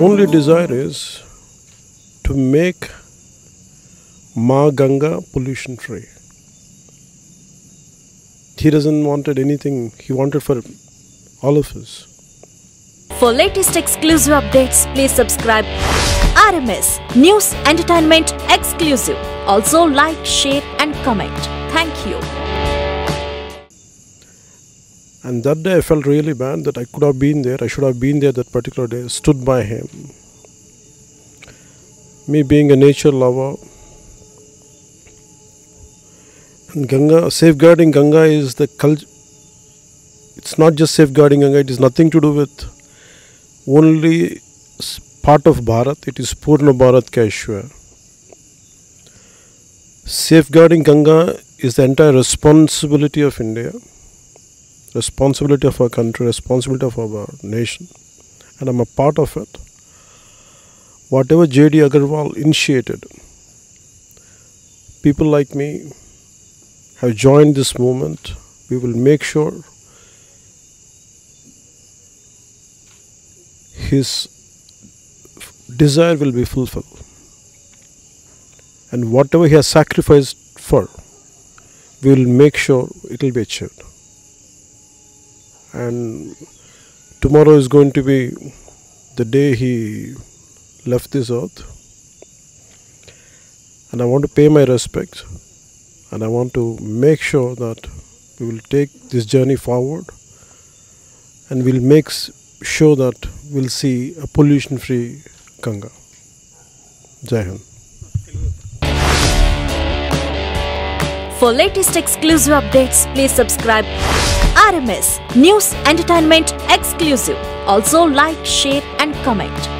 only desire is to make Ma Ganga pollution free. He doesn't wanted anything, he wanted for all of us. For latest exclusive updates, please subscribe RMS News Entertainment Exclusive. Also like, share and comment. Thank you. And that day I felt really bad that I could have been there. I should have been there that particular day. Stood by him. Me being a nature lover. And Ganga, safeguarding Ganga is the culture. It's not just safeguarding Ganga. It is nothing to do with only part of Bharat. It is Purna Bharat ka Ishwar. Safeguarding Ganga is the entire responsibility of India, responsibility of our country, responsibility of our nation, and I'm a part of it. Whatever J.D. Agarwal initiated, people like me have joined this movement. We will make sure his desire will be fulfilled. And whatever he has sacrificed for, we will make sure it will be achieved. And tomorrow is going to be the day he left this earth. And I want to pay my respects. And I want to make sure that we will take this journey forward. And we will make sure that we will see a pollution-free Ganga. Jai Hind. For latest exclusive updates, please subscribe RMS News Entertainment Exclusive. Also like, share and comment.